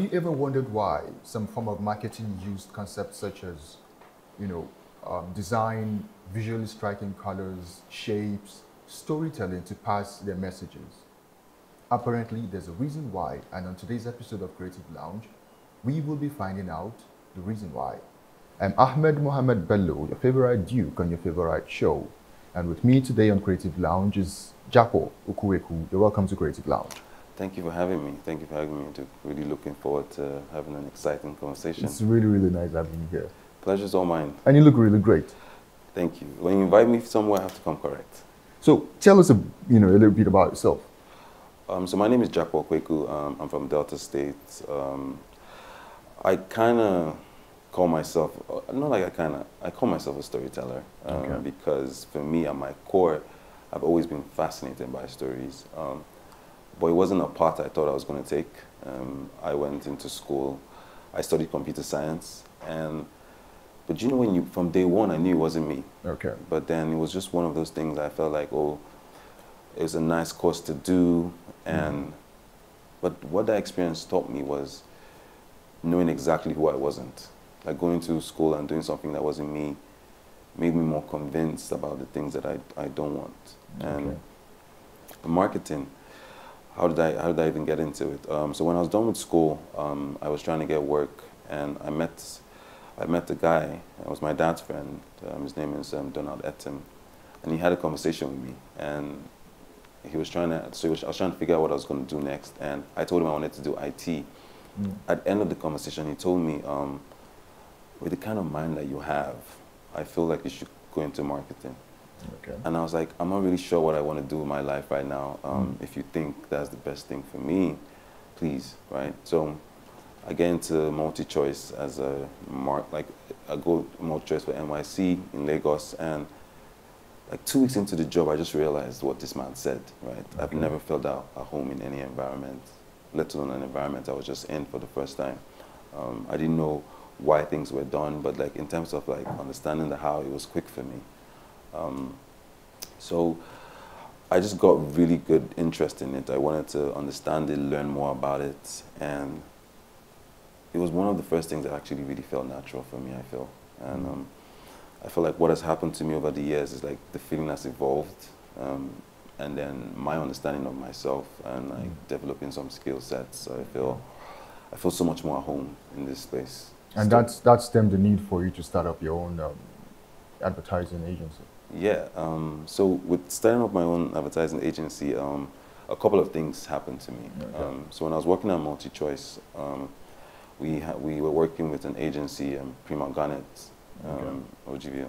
Have you ever wondered why some form of marketing used concepts such as, design, visually striking colors, shapes, storytelling to pass their messages? Apparently, there's a reason why, and on today's episode of Creative Lounge, we will be finding out the reason why. I'm Ahmed Mohamed Bello, your favorite Duke on your favorite show. And with me today on Creative Lounge is Jaco Okuweku. You're welcome to Creative Lounge. Thank you for having me. Thank you for having me. Really looking forward to having an exciting conversation. It's really, really nice having you here. Pleasure's all mine. And you look really great. Thank you. When you invite me somewhere, I have to come correct. So tell us a little bit about yourself. So my name is Jack Wakweku. I'm from Delta State. I kind of call myself, not like I kind of, I call myself a storyteller because for me at my core, I've always been fascinated by stories. But it wasn't a path I thought I was going to take. I went into school, I studied computer science, but from day one, I knew it wasn't me. Okay. But then it was just one of those things I felt like, oh, it was a nice course to do, but what that experience taught me was knowing exactly who I wasn't. Like going to school and doing something that wasn't me made me more convinced about the things that I don't want. And marketing, how did I even get into it? So when I was done with school, I was trying to get work, and I met the guy. It was my dad's friend. His name is Donald Etim, and he had a conversation with me. And he was trying to. I was trying to figure out what I was going to do next, and I told him I wanted to do IT. At the end of the conversation, he told me, with the kind of mind that you have, I feel like you should go into marketing. Okay. And I was like, I'm not really sure what I want to do with my life right now. If you think that's the best thing for me, please, right? So I get into Multi-Choice as a I go Multi-Choice for NYC in Lagos, and like 2 weeks into the job, I just realized what this man said, right? Okay. I've never felt at home in any environment, let alone an environment I was just in for the first time. I didn't know why things were done, but like in terms of like understanding the how, it was quick for me. So I just got really good interest in it. I wanted to understand it, learn more about it, and it was one of the first things that actually really felt natural for me, I feel. And I feel like what has happened to me over the years is like the feeling that's evolved, and then my understanding of myself and like developing some skill sets. So I feel so much more at home in this space. And that stemmed the need for you to start up your own advertising agency. Yeah, so with starting up my own advertising agency, a couple of things happened to me. Okay. So when I was working at Multi-Choice, we were working with an agency, Prima Garnet, Ogilvy,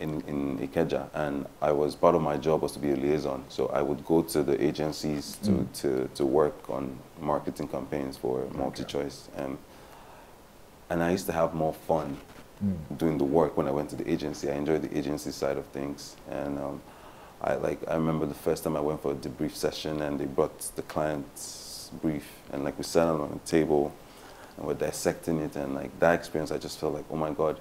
in Ikeja, and part of my job was to be a liaison. So I would go to the agencies to work on marketing campaigns for Multi-Choice, and I used to have more fun doing the work when I went to the agency. I enjoyed the agency side of things, and I remember the first time I went for a debrief session, and they brought the client's brief, and like we sat on the table, and we're dissecting it, and like that experience, I just felt like, oh my God.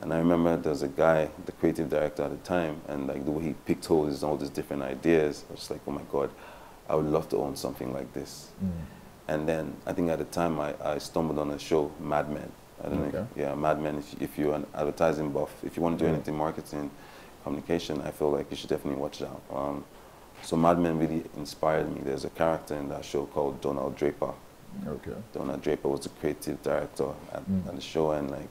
And I remember there's a guy, the creative director at the time, and like the way he picked all these different ideas, I was just like, oh my God, I would love to own something like this. And then I think at the time I stumbled on a show, Mad Men. I don't know. Yeah, Mad Men. If you're an advertising buff, if you want to do anything marketing, communication, I feel like you should definitely watch that. So Mad Men really inspired me. There's a character in that show called Donald Draper. Okay. Donald Draper was the creative director at the show, and like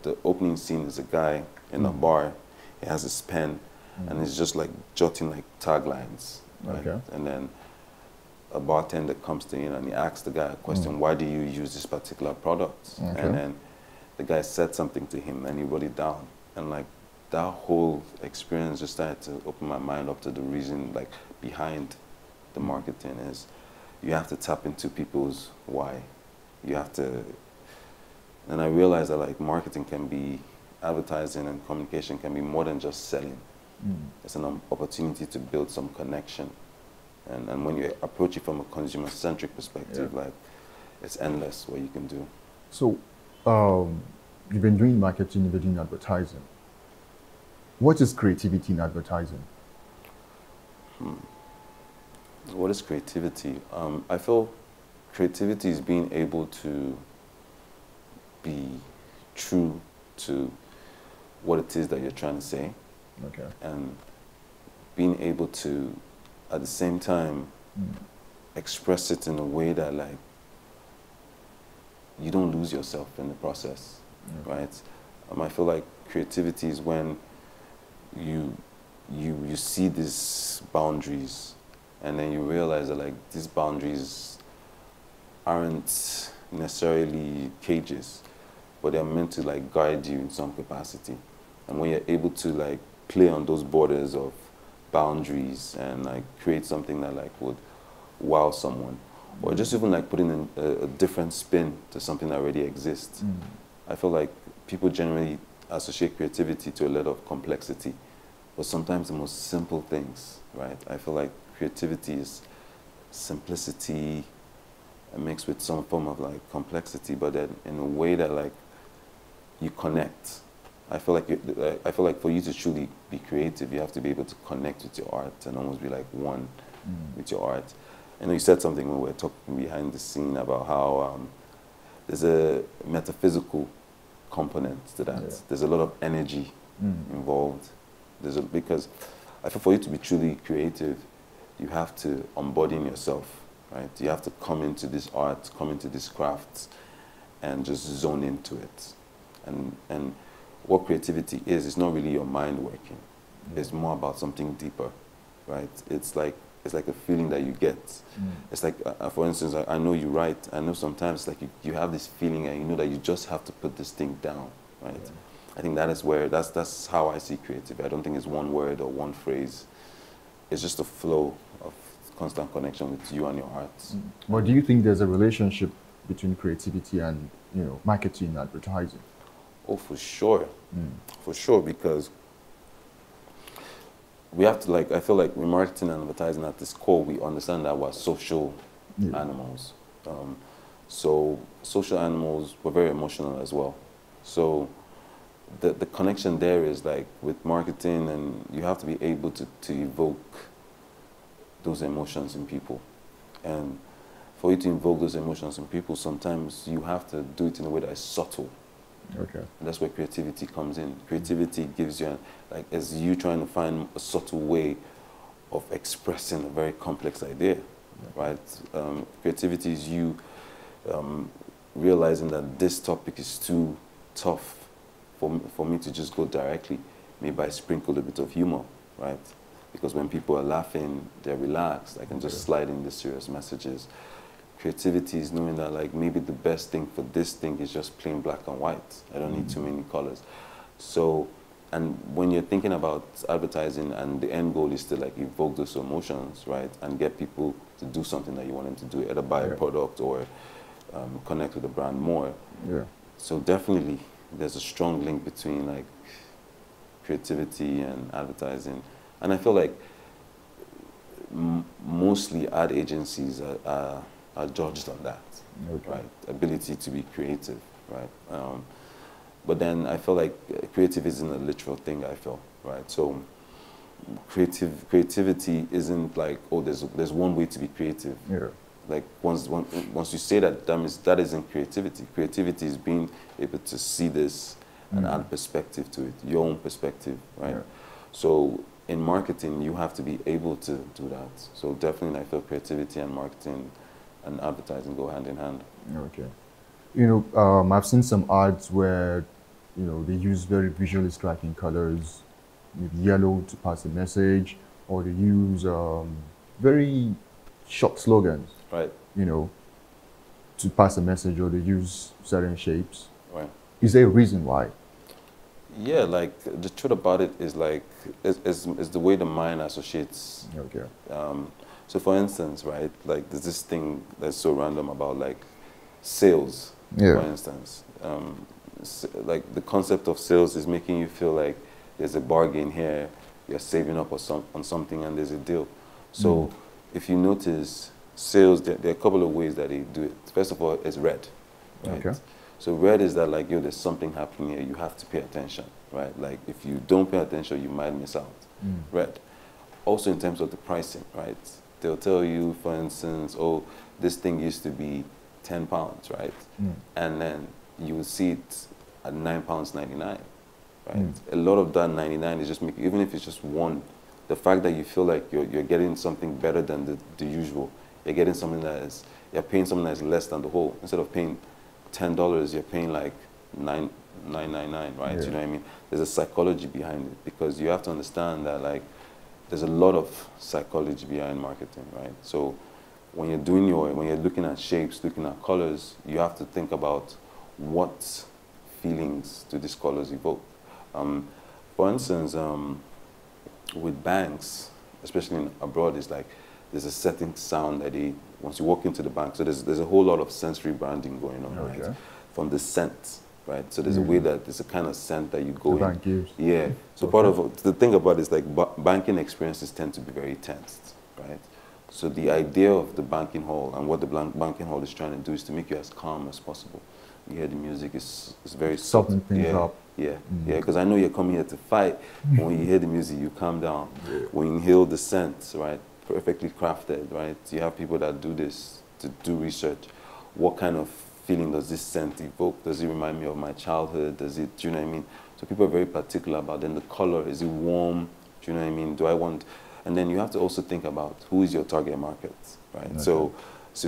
the opening scene is a guy in a bar. He has his pen, and he's just like jotting like taglines. Right? Okay. And then a bartender comes to you and he asks the guy a question, why do you use this particular product? Okay. And then the guy said something to him and he wrote it down. And like that whole experience just started to open my mind up to the reason like behind the marketing is you have to tap into people's why. You have to, and I realized that like marketing can be, advertising and communication can be more than just selling. It's an opportunity to build some connection. And when you approach it from a consumer-centric perspective, like it's endless what you can do. So you've been doing marketing, you've been doing advertising. What is creativity in advertising? What is creativity? I feel Creativity is being able to be true to what it is that you're trying to say. Okay. And being able to, at the same time, express it in a way that, like, you don't lose yourself in the process, right? I feel like creativity is when you see these boundaries, and then you realize that, like, these boundaries aren't necessarily cages, but they're meant to, like, guide you in some capacity. And when you're able to, like, play on those borders of boundaries and, like, create something that, like, would wow someone, or just even, like, putting in a different spin to something that already exists, I feel like people generally associate creativity to a lot of complexity, but sometimes the most simple things, right? I feel like creativity is simplicity mixed with some form of, like, complexity, but then in a way that, like, you connect. I feel like for you to truly be creative, you have to be able to connect with your art and almost be, like, one with your art. And you said something when we were talking behind the scene about how there's a metaphysical component to that. Yeah. There's a lot of energy involved. Because I feel for you to be truly creative, you have to unburden yourself, right? You have to come into this art, come into this craft, and just zone into it. And what creativity is, it's not really your mind working. It's more about something deeper, right? It's like a feeling that you get. It's like, for instance, I know you write. I know sometimes, like, you have this feeling and you know that you just have to put this thing down, right? Yeah. I think that is where, that's how I see creativity. I don't think it's one word or one phrase. It's just a flow of constant connection with you and your art. Or do you think there's a relationship between creativity and, you know, marketing and advertising? Oh, for sure. For sure, because we have to, like, I feel like we're marketing and advertising at this core. We understand that we're social animals. So social animals, we're very emotional as well. So the connection there is, like, with marketing, and you have to be able to evoke those emotions in people. And for you to evoke those emotions in people, sometimes you have to do it in a way that is subtle. Okay. And that's where creativity comes in. Creativity gives you, like, as you trying to find a subtle way of expressing a very complex idea, right? Creativity is you realizing that this topic is too tough for me to just go directly. Maybe I sprinkle a bit of humor, right? Because when people are laughing, they're relaxed. I can just slide in the serious messages. Creativity is knowing that, like, maybe the best thing for this thing is just plain black and white. I don't need too many colors. So, and when you're thinking about advertising and the end goal is to, like, evoke those emotions, right? And get people to do something that you want them to do, either buy a product or connect with the brand more. Yeah. So definitely there's a strong link between, like, creativity and advertising. And I feel like mostly ad agencies are judged on that, right? Ability to be creative, right? But then I feel like creative isn't a literal thing, I feel, right? So creativity isn't like, oh, there's one way to be creative. Yeah. Like once you say that, that means that isn't creativity. Creativity is being able to see this and add perspective to it, your own perspective, right? Yeah. So in marketing, you have to be able to do that. So definitely I feel creativity and marketing and advertising go hand in hand. Okay. You know, I've seen some ads where, you know, they use very visually striking colors, with yellow to pass a message, or they use very short slogans, right? You know, to pass a message, or they use certain shapes. Right. Is there a reason why? Yeah, like, the truth about it is, like, it's the way the mind associates. Okay. So for instance, right, like, there's this thing that's so random about, like, sales, for instance. Like, the concept of sales is making you feel like there's a bargain here, you're saving up on something and there's a deal. So if you notice, sales, there are a couple of ways that they do it. First of all, it's red, right? Okay. So red is that, like, yo, there's something happening here, you have to pay attention, right? Like, if you don't pay attention, you might miss out. Red. Also in terms of the pricing, right? They'll tell you, for instance, oh, this thing used to be 10 pounds, right? Mm. And then you would see it at £9.99, right? Mm. A lot of that 99 is just making, even if it's just one, the fact that you feel like you're getting something better than the usual, you're getting something that is, you're paying something that's less than the whole. Instead of paying $10, you're paying like $9.99, right? Yeah. You know what I mean? There's a psychology behind it, because you have to understand that, like, there's a lot of psychology behind marketing, right? So when you're doing when you're looking at shapes, looking at colors, you have to think about what feelings do these colors evoke. For instance, with banks, especially abroad, it's like there's a certain sound that once you walk into the bank, so there's a whole lot of sensory branding going on, okay, right? From the scent, right? So there's a way that there's a kind of scent that you go in. Bank gives. Yeah. So okay. Part of the thing about it is, like, banking experiences tend to be very tensed, right? So the idea of the banking hall and what the banking hall is trying to do is to make you as calm as possible. You hear the music, it's very softening things up. Yeah, yeah, because I know you're coming here to fight. But when you hear the music, you calm down. Yeah. When you hear the scent, right, perfectly crafted, right? You have people that do this, to do research. What kind of feeling does this scent evoke? Does it remind me of my childhood? Does it, do you know what I mean? So people are very particular about then the color. Is it warm? Do you know what I mean? Do I want... And then you have to also think about who is your target market, right? Okay. So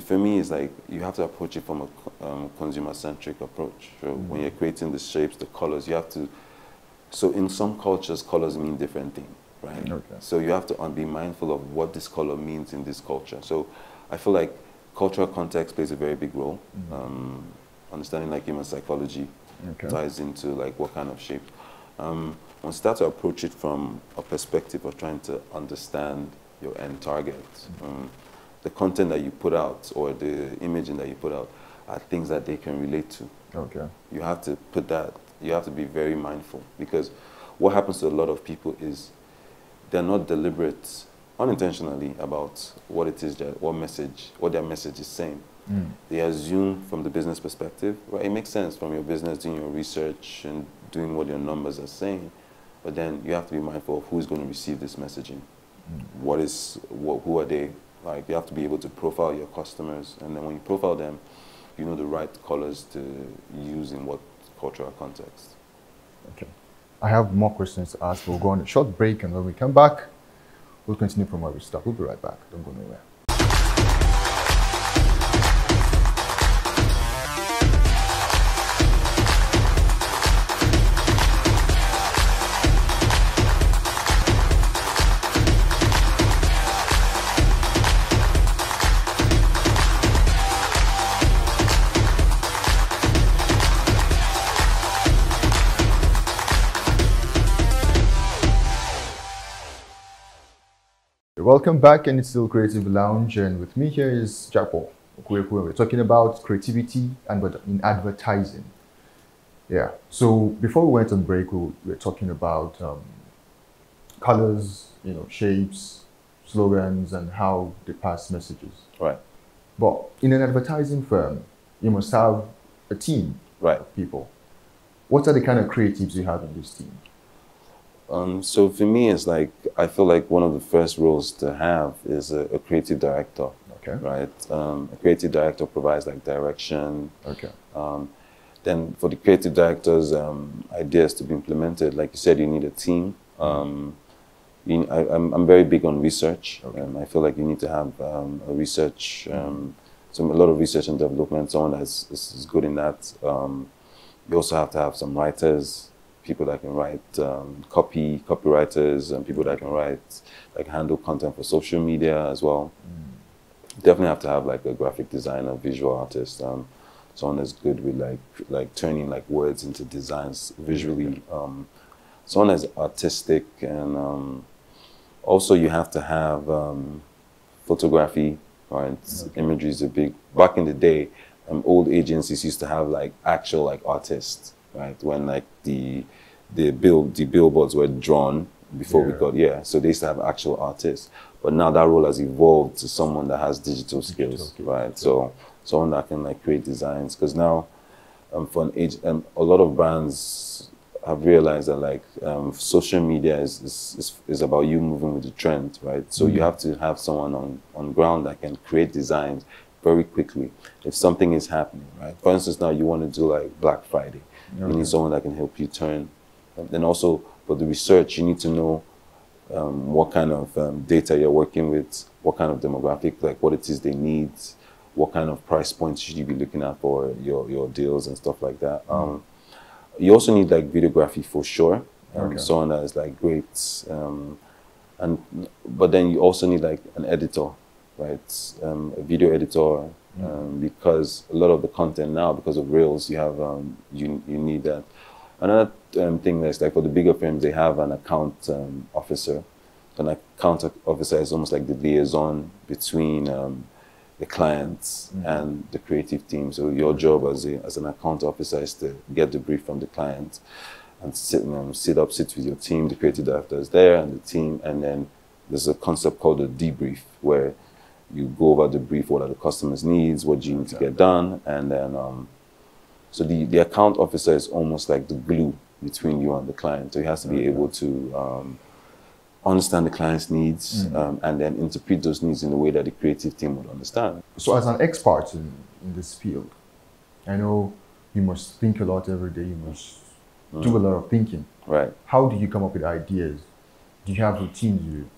for me, it's like you have to approach it from a consumer-centric approach. So when you're creating the shapes, the colors, you have to... So in some cultures, colors mean different things, right? Okay. So you have to be mindful of what this color means in this culture. So I feel like cultural context plays a very big role. Understanding, like, human psychology ties into, like, what kind of shape. When you start to approach it from a perspective of trying to understand your end target, the content that you put out or the imaging that you put out are things that they can relate to. Okay. You have to put that, you have to be very mindful, because what happens to a lot of people is they're not deliberate, unintentionally, about what it is, what their message is saying. They assume from the business perspective, right? It makes sense from your business, doing your research and doing what your numbers are saying, but then you have to be mindful of who's going to receive this messaging. Who are they? Like, you have to be able to profile your customers, and then when you profile them, you know the right colors to use in what cultural context. Okay. I have more questions to ask. We'll go on a short break, and when we come back, we'll continue from where we stopped. We'll be right back. Don't go nowhere. Welcome back, and it's still Creative Lounge, and with me here is Jack Paul Okuweku. We're talking about creativity and in advertising. Yeah, so before we went on break, we were talking about colors, you know, shapes, slogans, and how they pass messages. Right. But in an advertising firm, you must have a team of people. What are the kind of creatives you have in this team? So for me, it's like, I feel like one of the first roles to have is a creative director, right? A creative director provides, like, direction. Okay. Then for the creative director's ideas to be implemented, like you said, you need a team. I'm very big on research, and I feel like you need to have a research, a lot of research and development, someone that is good in that. You also have to have some writers, people that can write copywriters, and people that can write, like, handle content for social media as well. Definitely have to have, like, a graphic designer, visual artist, someone that's good with like turning, like, words into designs visually. Someone that's artistic, and also you have to have photography, right? Imagery is a big, back in the day, old agencies used to have, like, actual, like, artists. Right, when, like, the billboards were drawn before we got so they used to have actual artists, but now that role has evolved to someone that has digital skills, right? So someone that can, like, create designs, because now for an age, a lot of brands I've realized that like social media is about you moving with the trend, right? So you have to have someone on ground that can create designs very quickly if something is happening, right? For instance, now you want to do like Black Friday. Okay. You need someone that can help you turn. And then also for the research, you need to know what kind of data you're working with, what kind of demographic, like what it is they need, what kind of price points should you be looking at for your deals and stuff like that. You also need like videography for sure, okay. Someone that is like great, but then you also need like an editor, right? A video editor, because a lot of the content now, because of Reels, you have you need that. Another thing that's like for the bigger firms, they have an account officer. An account officer is almost like the liaison between the clients and the creative team. So your job as an account officer is to get the brief from the client and sit with your team. The creative director is there and the team, and then there's a concept called a debrief where you go over the brief, what are the customer's needs, what do you need to get done, and then so the account officer is almost like the glue between you and the client. So he has to be able to understand the client's needs and then interpret those needs in the way that the creative team would understand. So as an expert in this field, I know you must think a lot every day, you must do a lot of thinking. Right. How do you come up with ideas? Do you have routines you?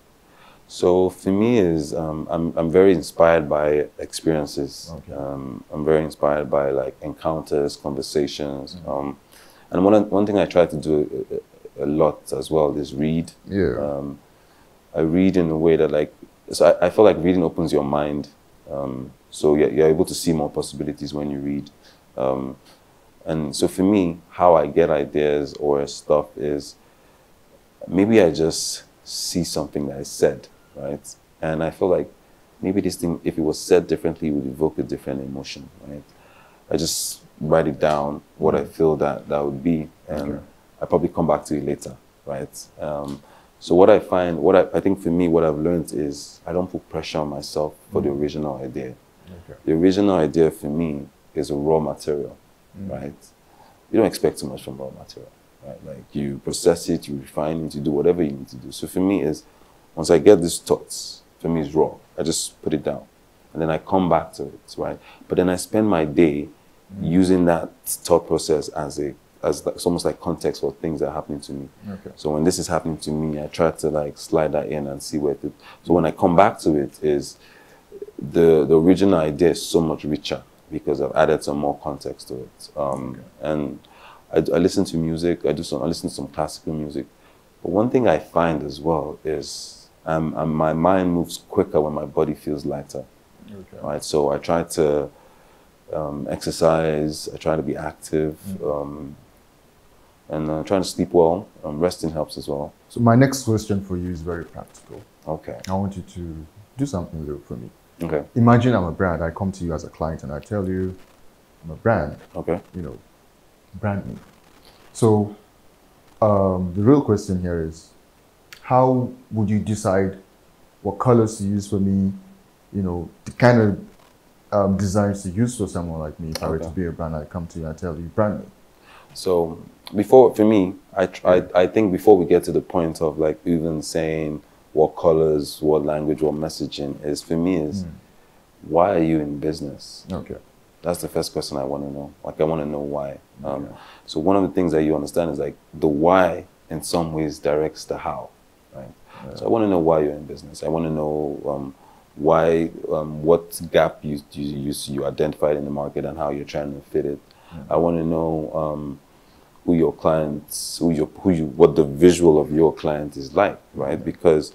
So for me is, I'm very inspired by experiences. Okay. I'm very inspired by like encounters, conversations. And one thing I try to do a lot as well is read. Yeah. I read in a way that like, so I feel like reading opens your mind. So you're able to see more possibilities when you read. And so for me, how I get ideas or stuff is maybe I just see something that is said, right? And I feel like maybe this thing, if it was said differently, it would evoke a different emotion, right? I just write it down, what I feel that would be, and I probably come back to it later, right? So what I find, I think for me, what I've learned is I don't put pressure on myself for the original idea. Okay. The original idea for me is a raw material, right? You don't expect too much from raw material. Right? Like you process it, you refine it, you do whatever you need to do. So for me is, once I get these thoughts, for me it's raw. I just put it down and then I come back to it, right? But then I spend my day using that thought process as almost like context for things that are happening to me. Okay. So when this is happening to me, I try to like slide that in and see where it is. So when I come back to it is, the original idea is so much richer because I've added some more context to it. And I listen to music. I listen to some classical music. But one thing I find as well is my mind moves quicker when my body feels lighter. Okay. Right. So I try to exercise. I try to be active, and trying to sleep well. Resting helps as well. So my next question for you is very practical. Okay. I want you to do something little for me. Okay. Imagine I'm a brand. I come to you as a client and I tell you I'm a brand. Okay. You know. Brand new. So the real question here is, how would you decide what colors to use for me, you know, the kind of designs to use for someone like me? If I were to be a brand, I come to you and tell you brand new. So before, for me, I think before we get to the point of like even saying what colors, what language, what messaging is, for me is, why are you in business? Okay. That's the first question I want to know. Like, I want to know why. So one of the things that you understand is like the why in some ways directs the how, right? So I want to know why you're in business. I want to know why, what gap you identified in the market and how you're trying to fit it. I want to know who your clients, what the visual of your client is like, right? Because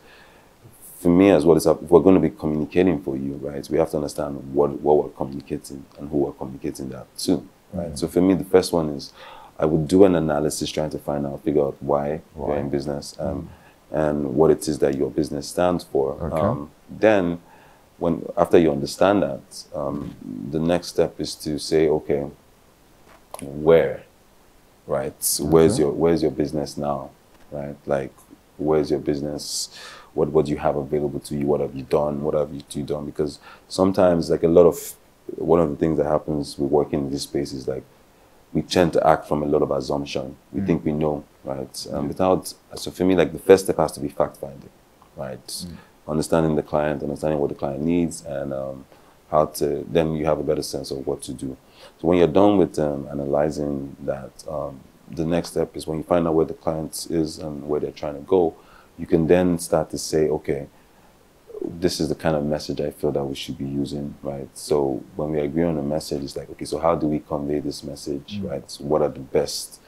for me as well, if we're going to be communicating for you, right? We have to understand what we're communicating and who we're communicating that to, right? So for me, the first one is I would do an analysis trying to figure out why you're in business and what it is that your business stands for. Okay. Then, after you understand that, the next step is to say, okay, where, right? So where's your business now, right? Like, where's your business? What do you have available to you? What have you done? What have you two done? Because sometimes, like one of the things that happens with working in this space is like we tend to act from a lot of assumption. We think we know right? Without, so for me, like the first step has to be fact-finding, right? Understanding the client, understanding what the client needs, and how to, then you have a better sense of what to do. So when you're done with analyzing that, the next step is when you find out where the client is and where they're trying to go, you can then start to say, okay, this is the kind of message I feel that we should be using, right? So when we agree on a message, it's like, okay, so how do we convey this message, right? So what are the best,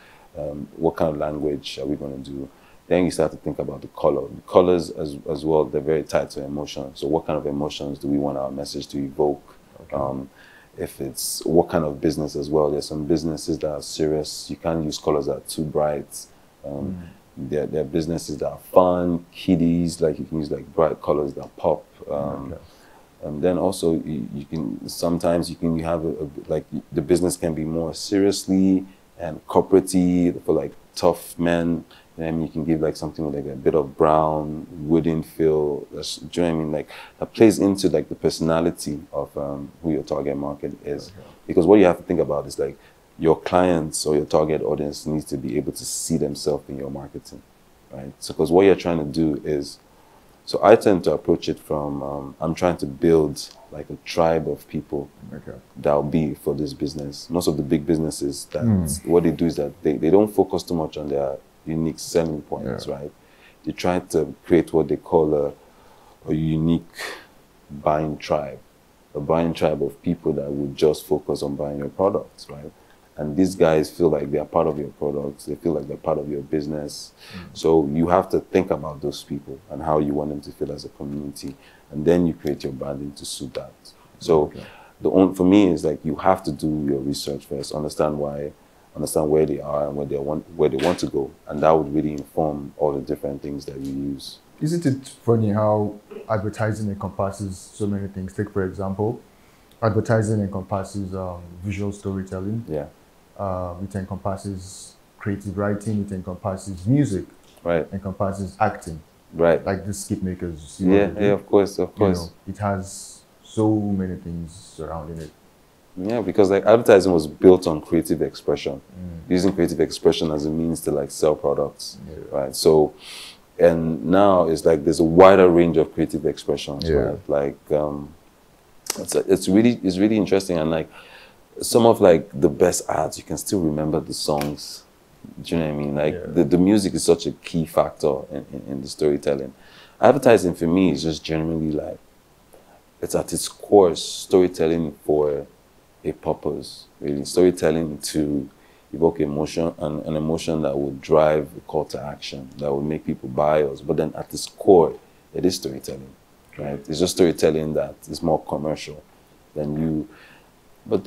what kind of language are we going to do? Then you start to think about the color. The colors as well, they're very tied to emotion. So what kind of emotions do we want our message to evoke? Okay. If it's what kind of business as well. There's some businesses that are serious. You can't use colors that are too bright. There are businesses that are fun, kiddies, like you can use like bright colors that pop. And then also you can, sometimes you can have a, like the business can be more seriously and corporate-y for like tough men. Then you can give like something like a bit of brown, wooden feel. That's, do you know what I mean? Like that plays into like the personality of who your target market is. Okay. Because what you have to think about is like your clients or your target audience needs to be able to see themselves in your marketing, right? So because what you're trying to do is, so I tend to approach it from, I'm trying to build like a tribe of people that'll be for this business. Most of the big businesses, that what they do is that they don't focus too much on their unique selling points, right? They try to create what they call a unique buying tribe, a buying tribe of people that would just focus on buying your products, right? And these guys feel like they are part of your products. They feel like they're part of your business. So you have to think about those people and how you want them to feel as a community. And then you create your branding to suit that. So the only, for me, is like you have to do your research first, understand why, understand where they are and where they want to go. And that would really inform all the different things that you use. Isn't it funny how advertising encompasses so many things? Take, for example, advertising encompasses visual storytelling. It encompasses creative writing. It encompasses music. Right. Encompasses acting. Right. Like the skip makers. You see of course, of course. You know, it has so many things surrounding it. Yeah, because like advertising was built on creative expression, using creative expression as a means to like sell products, right? So, and now it's like there's a wider range of creative expressions, right? Like, it's really interesting, and like some of like the best ads, you can still remember the songs. Do you know what I mean? Like the music is such a key factor in the storytelling. Advertising for me is just generally like, it's at its core storytelling for a purpose, really. Storytelling to evoke emotion, and an emotion that would drive a call to action, that would make people buy us. But then at its core, it is storytelling, right? It's just storytelling that is more commercial than you. But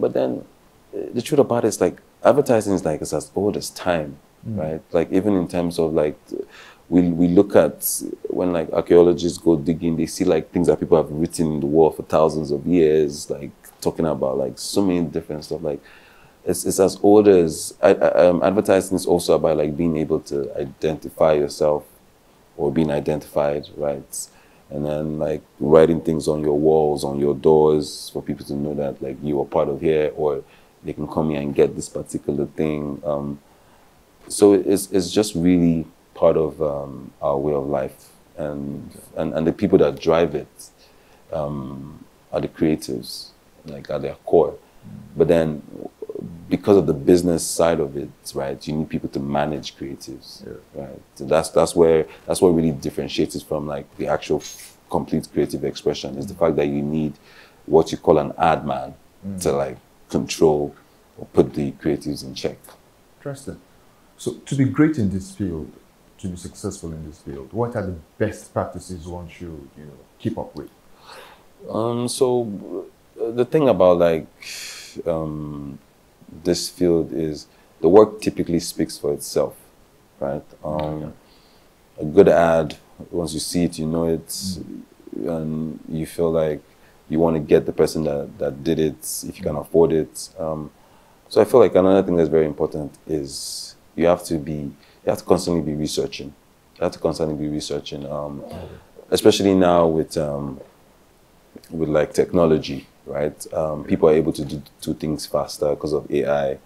but then the truth about it is like advertising is like it's as old as time, right? Like even in terms of like we look at when like archaeologists go digging, they see like things that people have written in the wall for thousands of years, like talking about like so many different stuff. Like it's as old as advertising is also about like being able to identify yourself or being identified, right? And then like writing things on your walls, on your doors, for people to know that like you are part of here, or they can come here and get this particular thing. So it's just really part of our way of life, and the people that drive it are the creatives, like at their core. But then because of the business side of it, right, you need people to manage creatives, right? So that's what really differentiates it from like the actual complete creative expression is the fact that you need what you call an ad man to like control or put the creatives in check. Interesting. So to be great in this field, to be successful in this field, what are the best practices one should, you know, keep up with? So the thing about like this field is the work typically speaks for itself, right? A good ad, once you see it, you know it, and you feel like you want to get the person that did it if you can afford it. So I feel like another thing that's very important is you have to constantly be researching. You have to constantly be researching, especially now with like technology. Right, people are able to do things faster because of AI.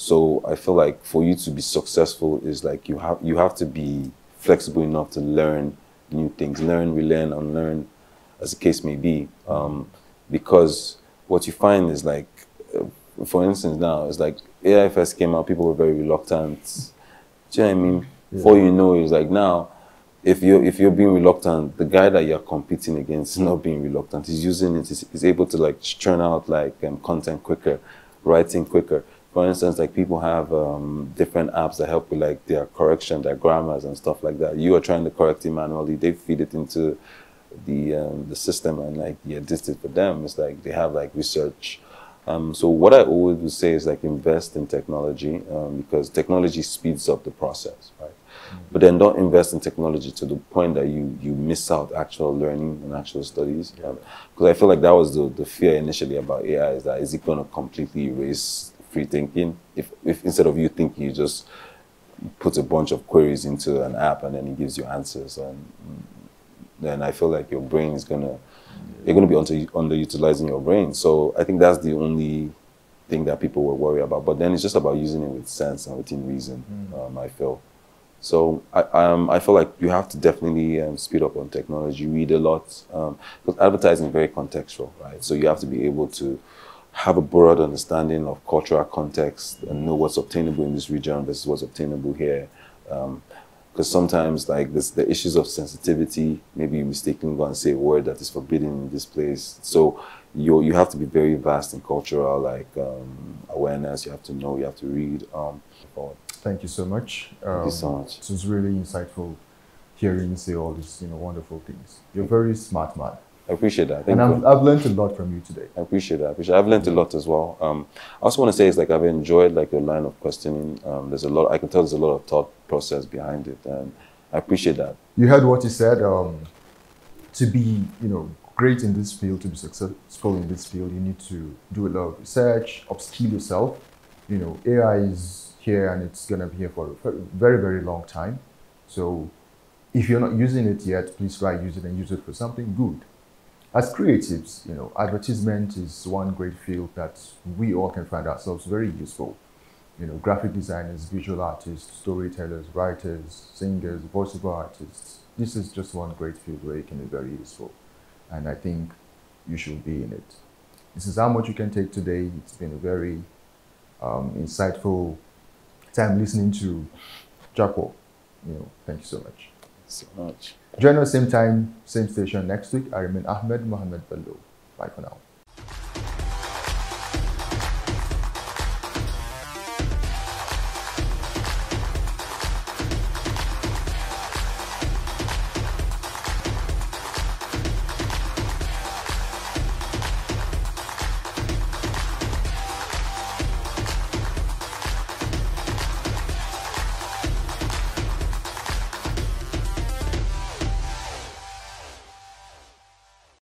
So I feel like for you to be successful is like you have to be flexible enough to learn new things, learn, relearn, unlearn, as the case may be. Because what you find is like, for instance, now it's like AI first came out, people were very reluctant. Do you know what I mean? Yeah. Before you know, it's like now, if you're being reluctant, the guy that you're competing against is not being reluctant. He's using it. He's able to like churn out like content quicker, writing quicker. For instance, like people have different apps that help with like their correction, their grammars and stuff like that. You are trying to correct it manually. They feed it into the system and like you adjust it for them. It's like they have like research. So what I always would say is like invest in technology because technology speeds up the process, right? Mm-hmm. But then don't invest in technology to the point that you miss out actual learning and actual studies. Because I feel like that was the fear initially about AI, is that is it going to completely erase free thinking? If instead of you thinking, you just put a bunch of queries into an app and then it gives you answers, and then I feel like your brain is going to, you're going to be underutilizing your brain. So I think that's the only thing that people will worry about. But then it's just about using it with sense and within reason, I feel. So I feel like you have to definitely speed up on technology, read a lot. Because advertising is very contextual, right? So you have to be able to have a broad understanding of cultural context and know what's obtainable in this region versus what's obtainable here. Because sometimes like this, the issues of sensitivity, maybe you mistakenly go and say a word that is forbidden in this place. So you have to be very vast in cultural like awareness. You have to know, you have to read. Thank you so much. Thank you so much. It was really insightful hearing you say all these wonderful things. You're a very smart man. I appreciate that. Thank you. I've learned a lot from you today. I appreciate that. I've learned a lot as well. I also want to say it's like I've enjoyed like your line of questioning. There's a lot. I can tell there's a lot of thought process behind it, and I appreciate that. You heard what he said. To be great in this field, to be successful in this field, you need to do a lot of research, upskill yourself. AI is here and it's gonna be here for a very, very long time. So if you're not using it yet, please try use it and use it for something good. As creatives, advertisement is one great field that we all can find ourselves very useful. Graphic designers, visual artists, storytellers, writers, singers, voiceover artists. This is just one great field where it can be very useful. And I think you should be in it. This is how much you can take today. It's been a very insightful time listening to Jaco. Thank you so much. Join us same time, same station next week. I remain Ahmed Mohamed Bello. Bye for now.